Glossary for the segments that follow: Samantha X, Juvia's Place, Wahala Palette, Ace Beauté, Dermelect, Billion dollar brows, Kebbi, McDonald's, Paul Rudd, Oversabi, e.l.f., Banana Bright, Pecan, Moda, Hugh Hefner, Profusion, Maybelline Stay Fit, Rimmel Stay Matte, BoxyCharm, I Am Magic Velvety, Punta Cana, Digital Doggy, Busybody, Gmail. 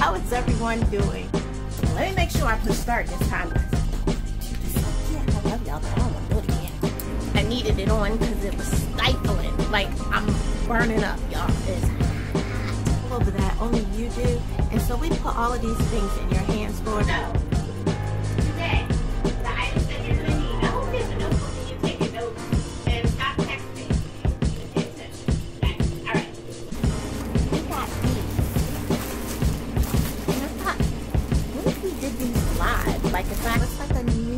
How is everyone doing? Let me make sure I push start this time. I love y'all, but I don't want to do it again. I needed it on because it was stifling. Like, I'm burning up, y'all. It's hot. Over that, only you do. And so we put all of these things in your hands for now. Today, the items that you're going to need. I hope there's a notebook and you take a note and stop texting. Pay attention. All right. We got these. And I thought, what if we did these live? Like, if I was like a new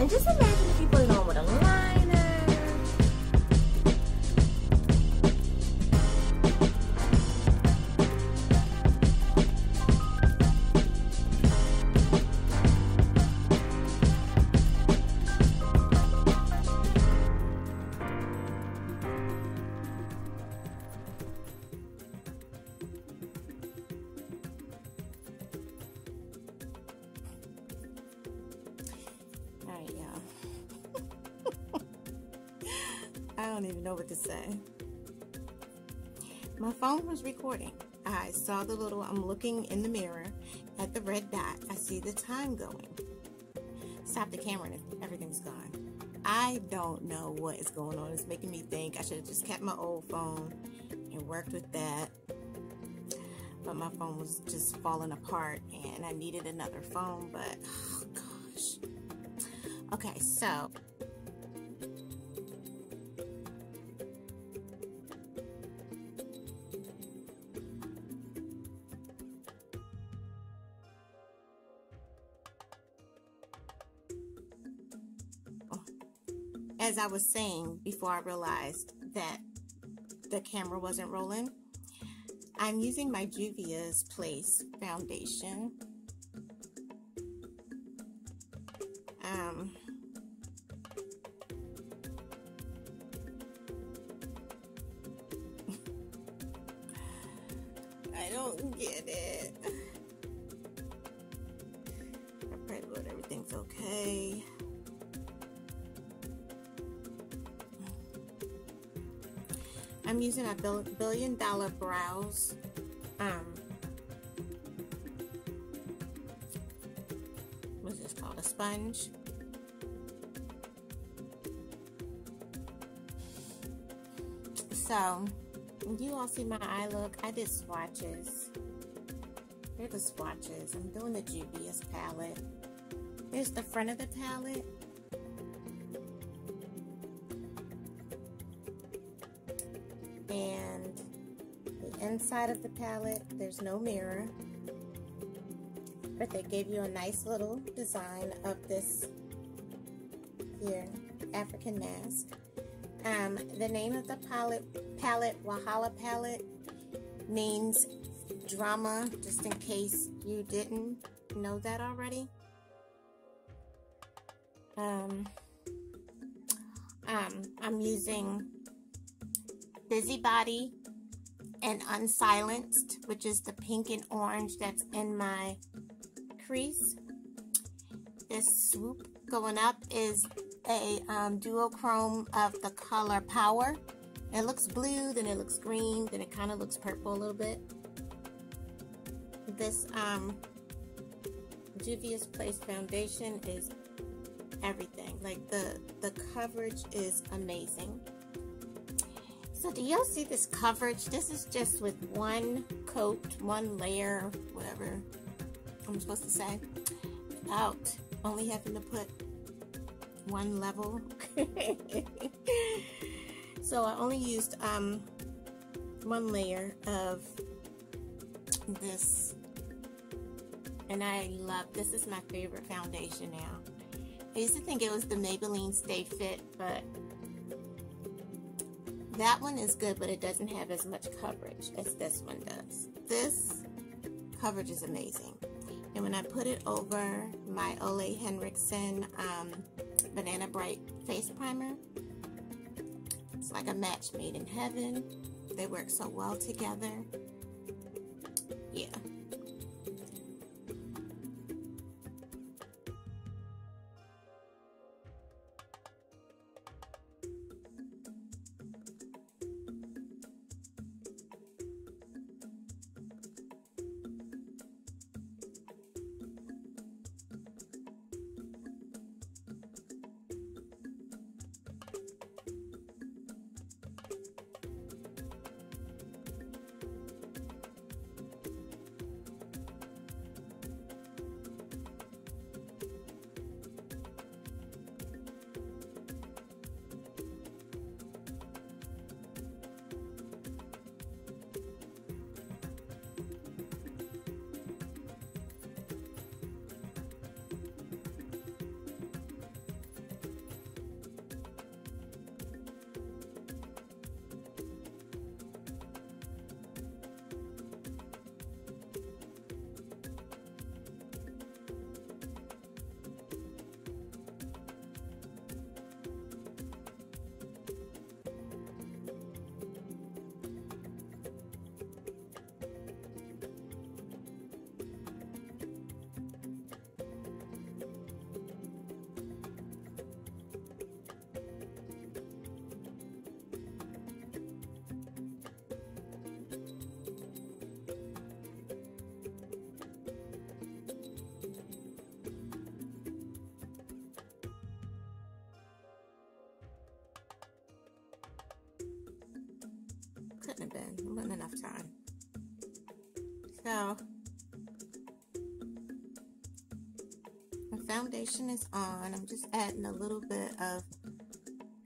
and just imagine if you put it on with a liner. My phone was recording. I saw the little, I'm looking in the mirror at the red dot. I see the time going. Stop the camera and everything's gone. I don't know what is going on. It's making me think I should have just kept my old phone and worked with that. But my phone was just falling apart and I needed another phone, but oh gosh. Okay, so as I was saying before I realized that the camera wasn't rolling, I'm using my Juvia's Place foundation. I don't get it. I pray the Lord everything's okay. I'm using a Billion Dollar Brows what's this called, a sponge, so you all see my eye look. I did swatches. Here are the swatches. I'm doing the Juvia's palette. Here's the front of the palette. Inside of the palette, there's no mirror, but they gave you a nice little design of this here African mask. The name of the palette, Wahala Palette, means drama, just in case you didn't know that already. I'm using Busybody and Unsilenced, which is the pink and orange that's in my crease. This swoop going up is a duochrome of the color Power. It looks blue, then it looks green, then it kind of looks purple a little bit. This Juvia's Place foundation is everything. Like the coverage is amazing. So do y'all see this coverage? This is just with one coat, one layer, whatever I'm supposed to say, without only having to put one level. So I only used one layer of this, and I love this. This is my favorite foundation now. I used to think it was the Maybelline Stay Fit, but that one is good, but it doesn't have as much coverage as this one does. This coverage is amazing. And when I put it over my Ole Henriksel Banana Bright face primer, it's like a match made in heaven. They work so well together. Yeah. Shouldn't have been. There wasn't enough time. So my foundation is on. I'm just adding a little bit of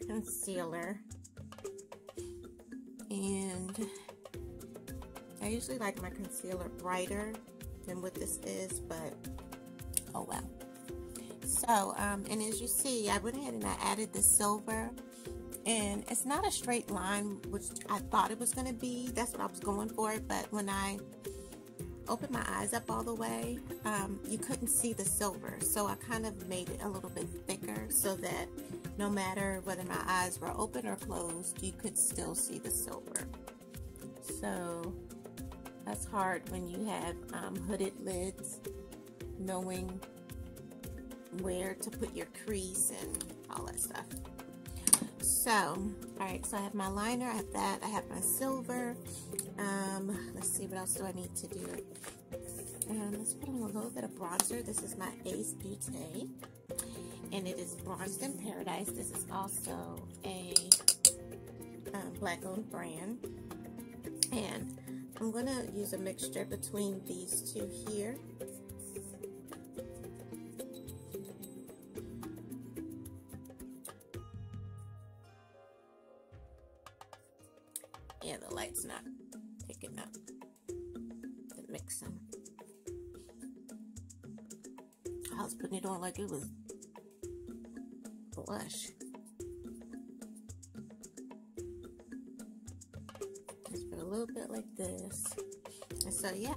concealer. And I usually like my concealer brighter than what this is, but oh well. So, and as you see, I went ahead and I added the silver, and it's not a straight line, which I thought it was going to be. That's what I was going for, but when I opened my eyes up all the way, you couldn't see the silver, so I kind of made it a little bit thicker so that no matter whether my eyes were open or closed, you could still see the silver. So that's hard when you have hooded lids, knowing where to put your crease and all that stuff. So, all right, so I have my liner, I have that, I have my silver. Let's see, what else do I need to do? Let's put on a little bit of bronzer. This is my Ace Beauté, and it is Bronzed in Paradise. This is also a black-owned brand. And I'm going to use a mixture between these two here. Yeah, the light's not picking up the mixing. I was putting it on like it was blush. Just put a little bit like this. And so, yeah.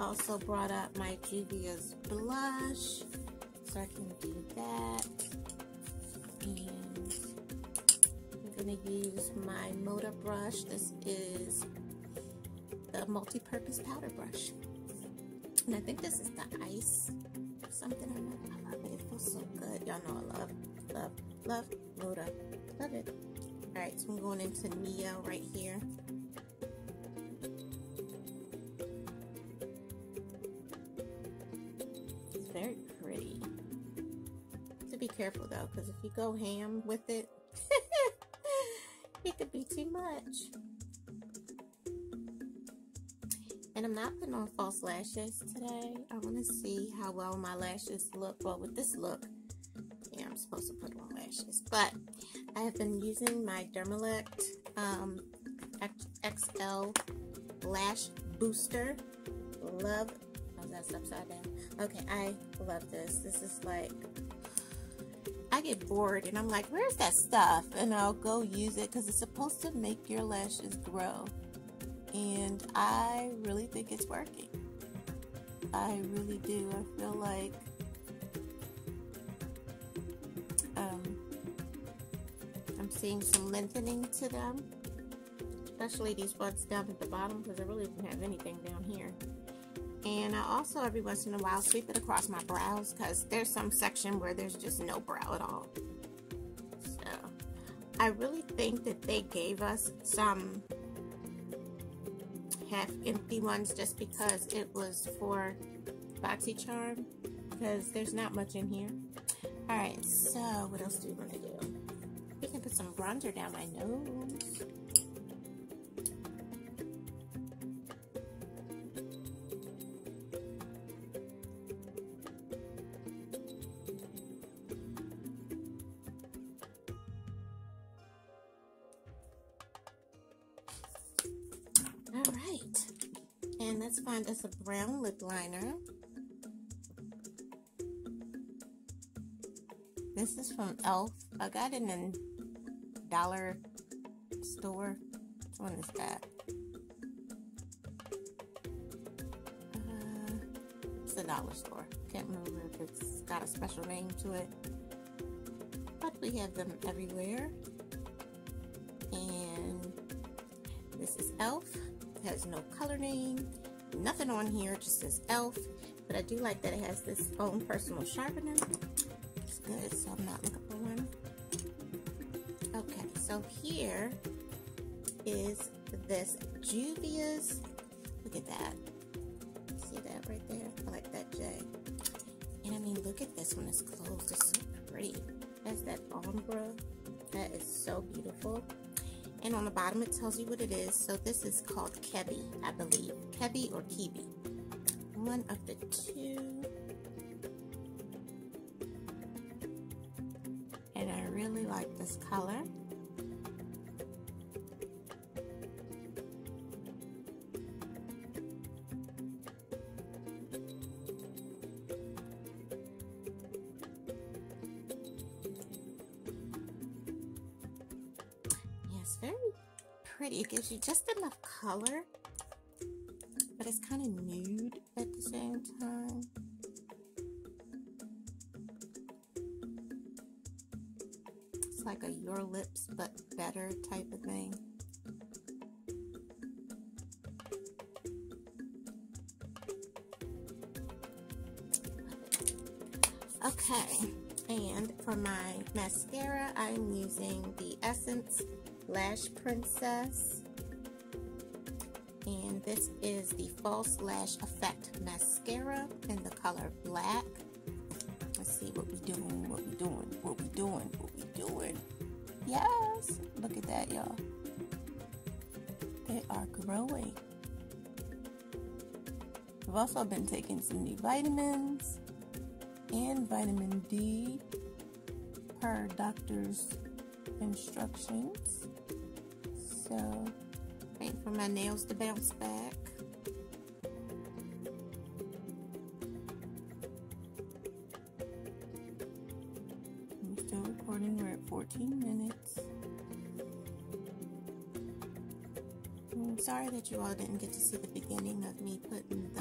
Also brought up my Juvia's blush, so I can do that, and I'm going to use my Moda brush. This is the multi-purpose powder brush, and I think this is the Ice something. I love it. It feels so good. Y'all know I love Moda. Love it. Alright, so I'm going into Neo right here. Careful though, because if you go ham with it, it could be too much. And I'm not putting on false lashes today. I want to see how well my lashes look. Well, with this look, yeah, I'm supposed to put on lashes. But I have been using my Dermelect XL Lash Booster. Love. Oh, that's upside down. Okay, I love this. This is like, I get bored and I'm like, where's that stuff? And I'll go use it because it's supposed to make your lashes grow. And I really think it's working. I really do. I feel like I'm seeing some lengthening to them. Especially these ones down at the bottom, because I really didn't have anything down here. And I also, every once in a while, sweep it across my brows, because there's some section where there's just no brow at all. So, I really think that they gave us some half-empty ones just because it was for BoxyCharm, because there's not much in here. Alright, so what else do we want to do? We can put some bronzer down my nose. Find us a brown lip liner. This is from e.l.f. I got it in a dollar store. Which one is that? It's a dollar store. Can't remember if it's got a special name to it. But we have them everywhere. And this is e.l.f. It has no color name, nothing on here, it just says e.l.f. But I do like that it has this own personal sharpener. It's good, so I'm not looking for one. Okay, so here is this Juvia's, look at that. See that right there? I like that J. And I mean, look at this when it's closed. It's so pretty. That's that ombre. That is so beautiful. And on the bottom, it tells you what it is. So this is called Kebbi, I believe. Kebbi or Kebbi. One of the two. And I really like this color. It gives you just enough color, but it's kind of nude at the same time. It's like a Your Lips But Better type of thing. Okay, and for my mascara, I'm using the Essence Lash Princess, and this is the False Lash Effect mascara in the color black. Let's see what we doing, what we doing, what we doing, what we doing. Yes, look at that, y'all. They are growing. I've also been taking some new vitamins and vitamin D per doctor's instructions. So, waiting for my nails to bounce back. I'm still recording, we're at 14 minutes. I'm sorry that you all didn't get to see the beginning of me putting the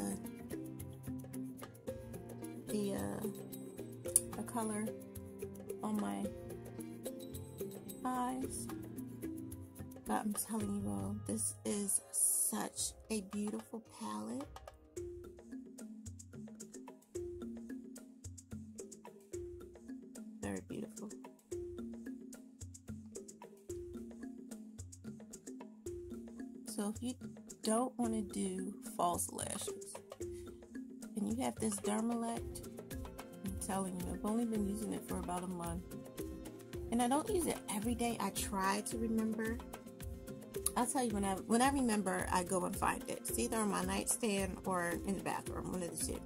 color on my eyes. But I'm telling you all, this is such a beautiful palette. Very beautiful. So if you don't want to do false lashes and you have this Dermelect, I'm telling you, I've only been using it for about a month. And I don't use it every day. I try to remember. I'll tell you, when I remember, I go and find it. It's either on my nightstand or in the bathroom, one of the two.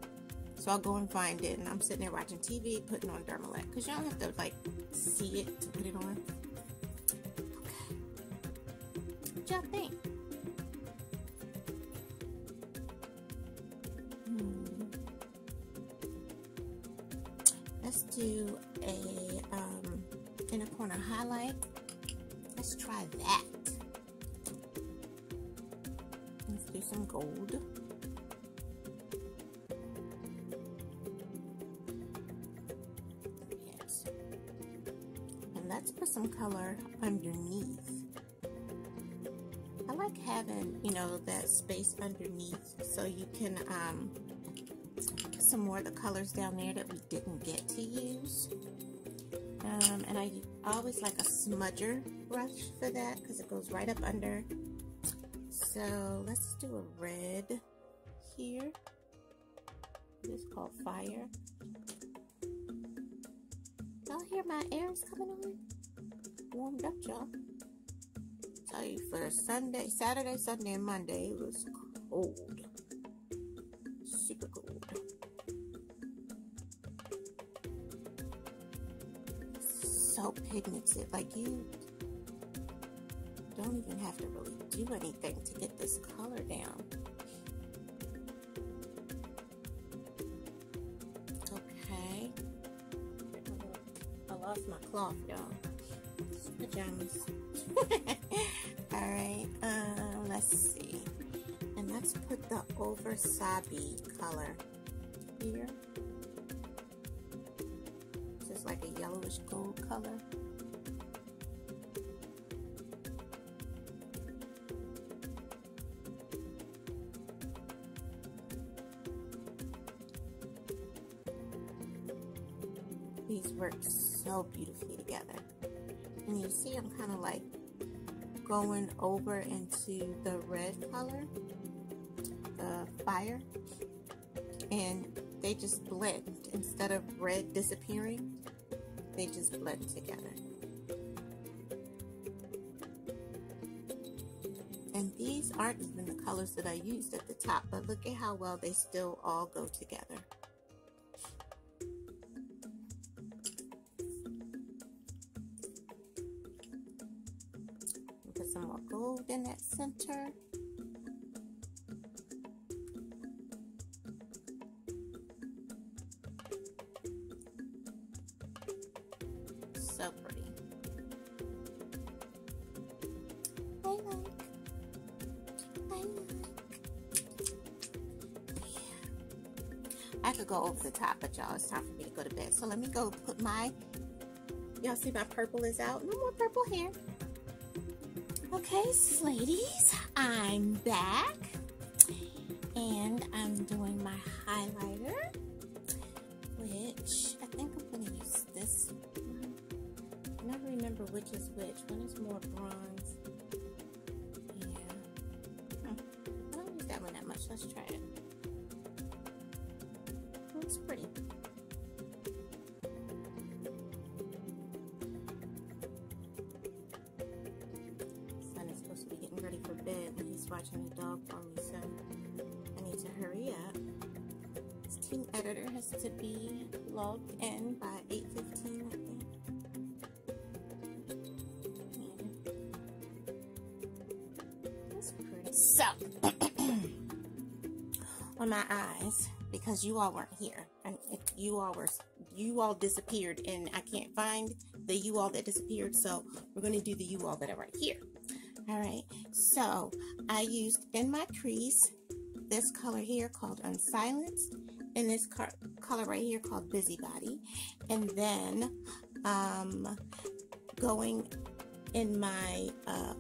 So I'll go and find it, and I'm sitting there watching TV, putting on Dermalect, because you don't have to like see it to put it on. Okay. What y'all think? Let's do a in a corner highlight. Let's try that. Let's do some gold. Yes. And let's put some color underneath. I like having, you know, that space underneath so you can put some more of the colors down there that we didn't get to use. And I always like a smudger brush for that because it goes right up under. So let's do a red here. This is called Fire. Y'all hear my air is coming on? Warmed up, y'all. Tell you, for Sunday, Saturday, Sunday, and Monday, it was cold. Super cold. So pigmented, like you don't even have to really do anything to get this color down. Okay, I lost my cloth, y'all. It's pajamas. Alright, let's see, and let's put the Oversabi color here. Like a yellowish gold color. these work so beautifully together. And you see I'm kind of like going over into the red color, the fire, and they just blend. Instead of red disappearing, they just blend together. And these aren't even the colors that I used at the top, but look at how well they still all go together. Put some more gold in that center. So pretty. I could go over the top, but y'all, it's time for me to go to bed. So let me go put my, y'all see my purple is out. No more purple hair. Okay, ladies, I'm back. And I'm doing my highlighter, which I think I'm gonna use this one. I never remember which is which. One is more bronze. Yeah. I don't use that one that much. Let's try it. It's pretty. Son is supposed to be getting ready for bed and he's watching the dog for me, so I need to hurry up. His team editor has to be logged in by 8:15, I think. That's pretty. So, on my eyes, because you all weren't here, and if you all were, you all disappeared, and I can't find the you all that disappeared, so we're going to do the you all that are right here. All right, so I used in my crease this color here called Unsilenced, and this color right here called Busybody, and then going in my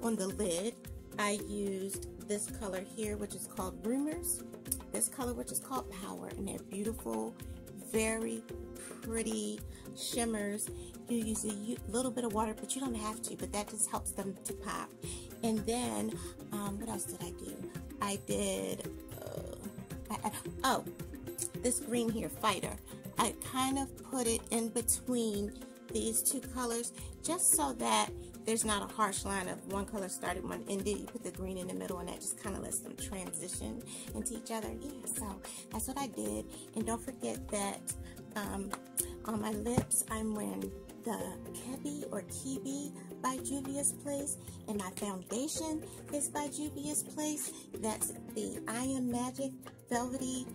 on the lid, I used this color here, which is called Rumors, this color which is called Power, and they're beautiful, very pretty shimmers. You use a little bit of water, but you don't have to, but that just helps them to pop. And then what else did I do? I did oh, this green here, Fighter. I kind of put it in between these two colors just so that there's not a harsh line of one color started, one ended. You put the green in the middle and that just kind of lets them transition into each other. Yeah, so that's what I did. And don't forget that on my lips I'm wearing the Kebbi or Kebbi by Juvia's Place, and my foundation is by Juvia's Place. That's the I Am Magic Velvety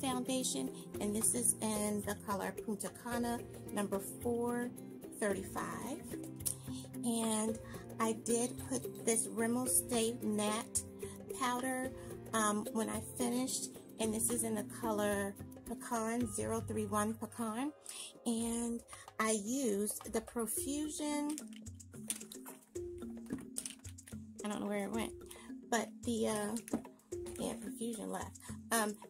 foundation, and this is in the color Punta Cana number 435. And I did put this Rimmel Stay Matte powder when I finished, and this is in the color Pecan, 031 Pecan, and I used the Profusion, I don't know where it went, but the, yeah, Profusion left.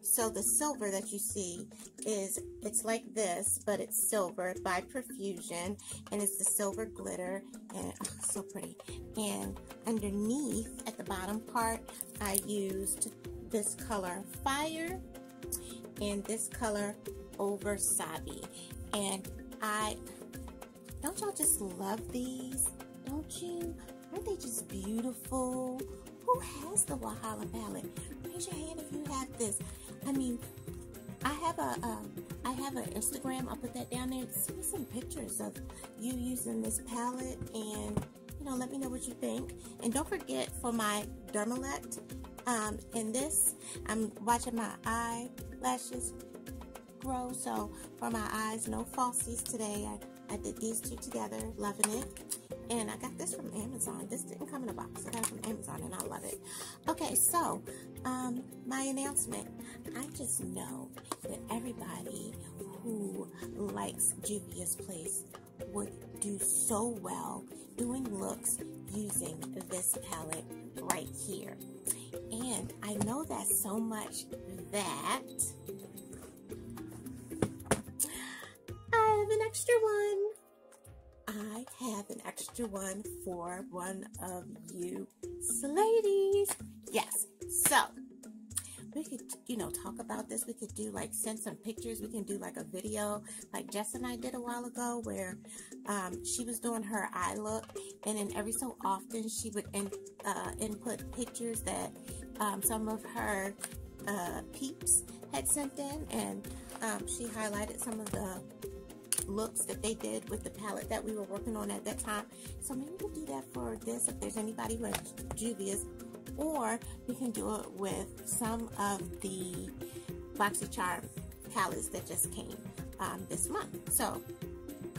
So the silver that you see is, it's like this, but it's silver by Profusion, and it's the silver glitter, and oh, so pretty. And underneath, at the bottom part, I used this color Fire, and this color Oversabi. And I, don't y'all just love these? Don't you? Aren't they just beautiful? Who has the Wahala Palette? Raise your hand if you have this. I mean, I have an Instagram. I'll put that down there. Send me some pictures of you using this palette, and you know, let me know what you think. And don't forget for my Dermelect. In this, I'm watching my eyelashes grow. So for my eyes, no falsies today. I did these two together, loving it. And I got this from Amazon. This didn't come in a box. I got it from Amazon, and I love it. Okay, so my announcement. I just know that everybody who likes Juvia's Place would do so well doing looks using this palette right here. And I know that so much that I have an extra one. I have an extra one for one of you Slaydees. Yes, so we could, you know, talk about this. We could do like, send some pictures. We can do like a video like Jess and I did a while ago where she was doing her eye look, and then every so often she would input pictures that some of her peeps had sent in, and she highlighted some of the looks that they did with the palette that we were working on at that time. So maybe we'll do that for this if there's anybody who has Juvia's, or we can do it with some of the BoxyCharm palettes that just came this month. So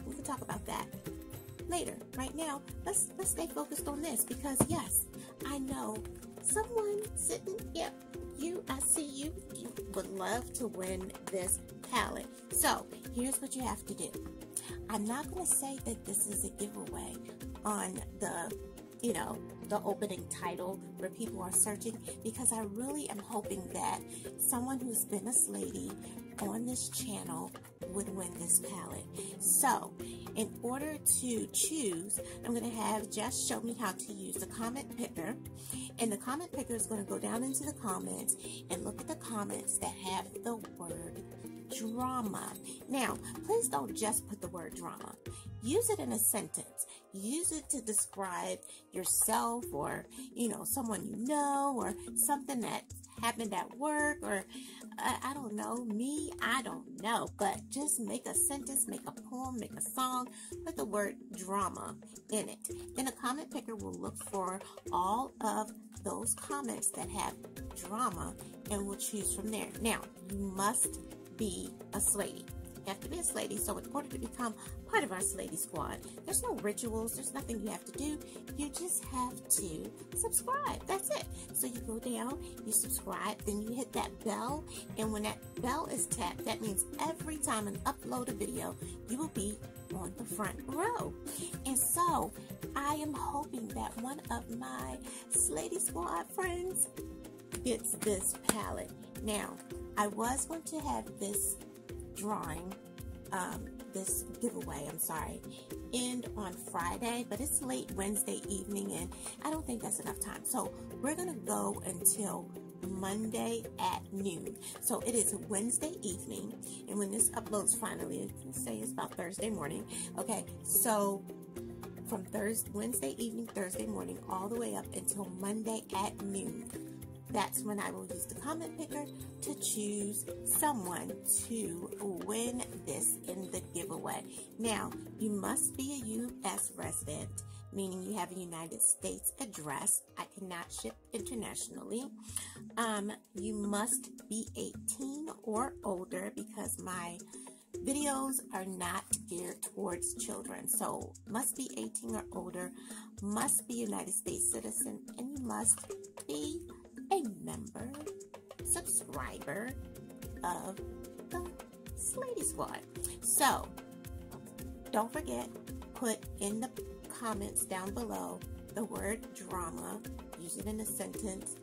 we can talk about that later. Right now, let's stay focused on this, because yes, I know someone sitting, yep, you, I see you, you would love to win this palette. So here's what you have to do. I'm not going to say that this is a giveaway on the, you know, the opening title where people are searching, because I really am hoping that someone who's been a Slaydees on this channel would win this palette. So in order to choose, I'm going to have Jess show me how to use the comment picker, and the comment picker is going to go down into the comments and look at the comments that have the word drama. Now, please don't just put the word drama. Use it in a sentence. Use it to describe yourself, or, you know, someone you know, or something that happened at work, or I don't know, me, I don't know. But just make a sentence, make a poem, make a song, put the word drama in it. Then a comment picker will look for all of those comments that have drama and will choose from there. Now, you must be a Slaydees. You have to be a Slaydees. So in order to become part of our Slaydees squad, there's no rituals, there's nothing you have to do. You just have to subscribe. That's it. So you go down, you subscribe, then you hit that bell, and when that bell is tapped, that means every time I upload a video, you will be on the front row. And so I am hoping that one of my Slaydees squad friends gets this palette. Now, I was going to have this drawing, this giveaway, I'm sorry, end on Friday, but it's late Wednesday evening and I don't think that's enough time. So we're going to go until Monday at noon. So it is Wednesday evening, and when this uploads finally, let's say it's about Thursday morning. Okay, so from Wednesday evening, Thursday morning, all the way up until Monday at noon. That's when I will use the comment picker to choose someone to win this in the giveaway. Now, you must be a U.S. resident, meaning you have a United States address. I cannot ship internationally. You must be 18 or older, because my videos are not geared towards children. So must be 18 or older, must be a United States citizen, and you must be a member, subscriber of the Slaydees squad. So don't forget, put in the comments down below the word drama, use it in a sentence,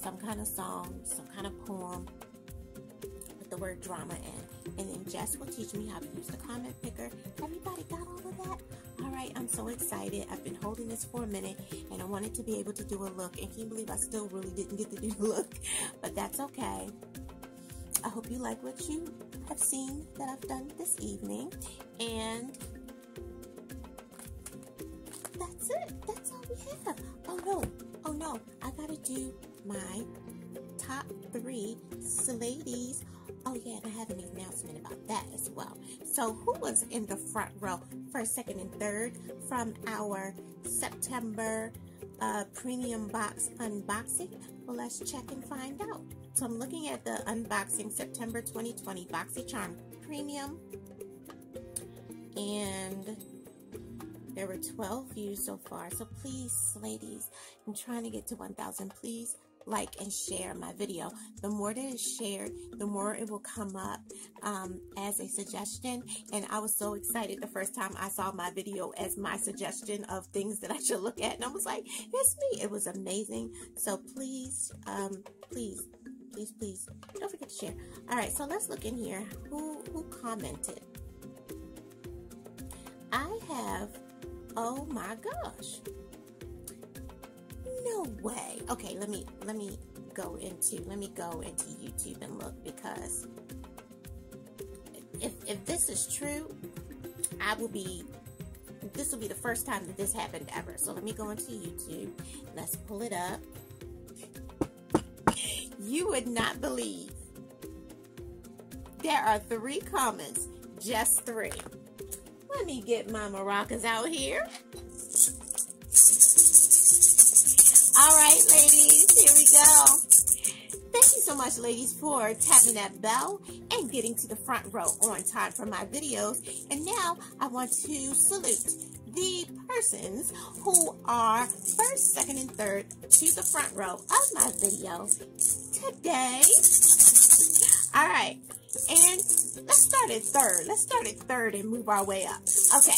some kind of song, some kind of poem, put the word drama in, and then Jess will teach me how to use the comment picker. Everybody got all of that? Alright, I'm so excited. I've been holding this for a minute and I wanted to be able to do a look, and can you believe I still really didn't get to do the look, but that's okay. I hope you like what you have seen that I've done this evening, and that's it. That's all we have. Oh no, I gotta do my top 3 Slaydees. Oh yeah, and I have an announcement about that as well. So who was in the front row, first, second, and third from our September premium box unboxing? Well, let's check and find out. So I'm looking at the unboxing September 2020 BoxyCharm Premium, and there were 12 views so far. So please, ladies, I'm trying to get to 1,000. Please like and share my video. The more that is shared, the more it will come up as a suggestion. And I was so excited the first time I saw my video as my suggestion of things that I should look at, and I was like, it's me. It was amazing. So please, please don't forget to share. All right, so let's look in here. Who commented? I have, oh my gosh, no way. Okay, let me go into YouTube and look, because if this is true, this will be the first time that this happened ever. So let me go into YouTube. Let's pull it up. You would not believe. There are 3 comments. Just 3. Let me get my maracas out here. All right, ladies. Here we go. Thank you so much, ladies, for tapping that bell and getting to the front row on time for my videos. And now I want to salute the persons who are first, second, and third to the front row of my video today. All right, and let's start at third. Let's start at third and move our way up. Okay,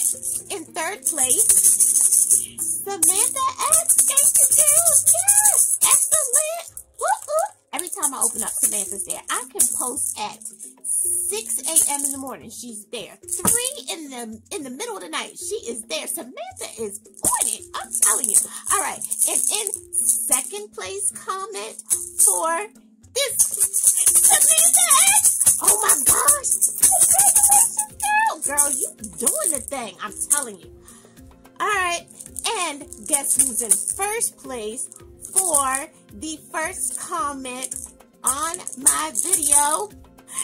in third place, Samantha X. Thank you, girls. Yes, excellent. Every time I open up, Samantha's there. I can post at 6 a.m. in the morning. She's there. 3 in the middle of the night. She is there. Samantha is on it. I'm telling you. All right. And in second place comment for this, Samantha X. Oh my gosh. Congratulations, girl. Girl, you doing the thing. I'm telling you. All right. And guess who's in first place for the first comment on my video?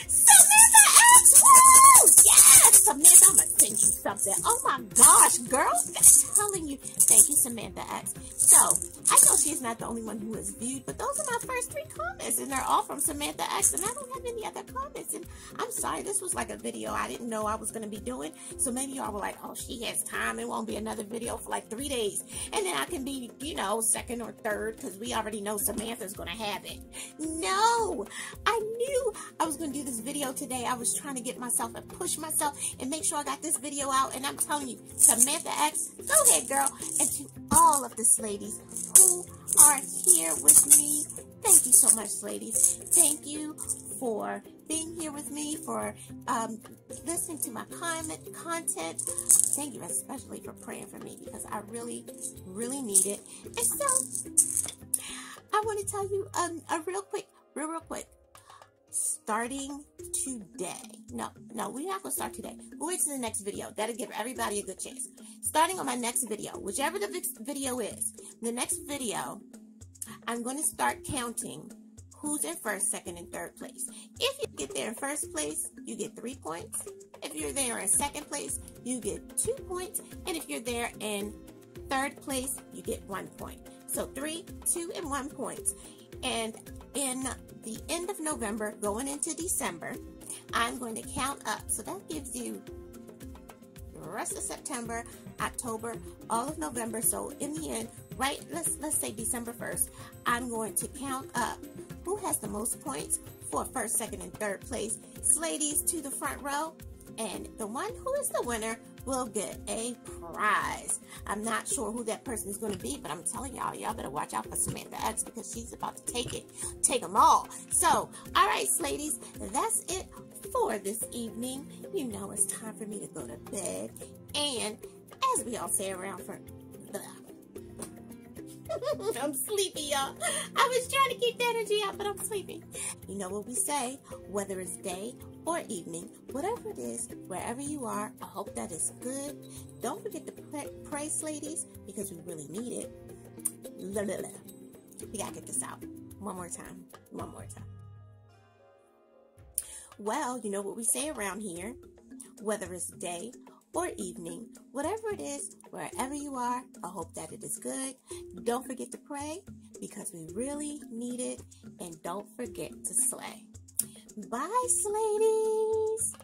Samantha X! Woo! Yes! Samantha, I'm gonna send you something. Oh my gosh, girl! I'm telling you. Thank you, Samantha X. So, I know she's not the only one who is viewed, but those are my first 3 comments, and they're all from Samantha X, and I don't have any other comments, and I'm sorry, this was like a video I didn't know I was gonna be doing, so maybe y'all were like, oh, she has time, it won't be another video for like 3 days, and then I can be, you know, second or third, because we already know Samantha's gonna have it. No! I knew I was gonna do this video today. I was trying to get myself and push myself and make sure I got this video out, and I'm telling you, Samantha X, go ahead, girl. And to all of the Slaydees who are here with me, thank you so much, ladies. Thank you for being here with me, for listening to my content. Thank you especially for praying for me, because I really, really need it. And so I want to tell you a real quick, starting today, no, we're not gonna start today, we'll wait to the next video. That'll give everybody a good chance. Starting on my next video, whichever the next video is, the next video, I'm going to start counting who's in first, second, and third place. If you get there in first place, you get 3 points. If you're there in second place, you get 2 points. And if you're there in third place, you get 1 point. So 3, 2, and 1 points. And in the end of November, going into December, I'm going to count up. So that gives you the rest of September, October, all of November. So in the end, right, let's say December 1st, I'm going to count up who has the most points for first, second, and third place. Slaydees to the front row, and the one who is the winner will get a prize. I'm not sure who that person is going to be, but I'm telling y'all, y'all better watch out for Samantha X, because she's about to take them all. So, all right, ladies, that's it for this evening. You know it's time for me to go to bed, and as we all say around for the I'm sleepy, y'all. I was trying to keep the energy out, but I'm sleepy. You know what we say, whether it's day or evening, whatever it is, wherever you are, I hope that is good. Don't forget to pray, ladies, because we really need it. We gotta get this out. One more time. Well, you know what we say around here, whether it's day or evening, whatever it is, wherever you are, I hope that it is good. Don't forget to pray, because we really need it, and don't forget to slay. Bye, Slaydees.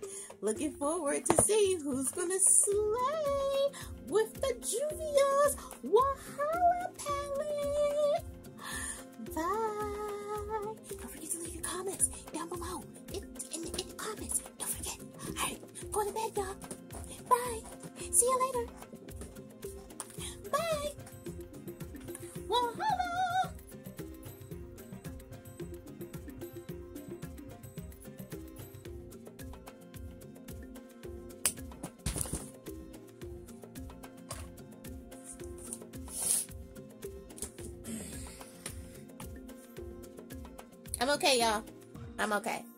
Looking forward to see who's gonna slay with the Juvia's Wahala Palette. Bye. Don't forget to leave your comments down below in the comments. Don't forget. All right, go to bed, y'all. Bye. See you later. Bye. Wahala. I'm okay, y'all. I'm okay.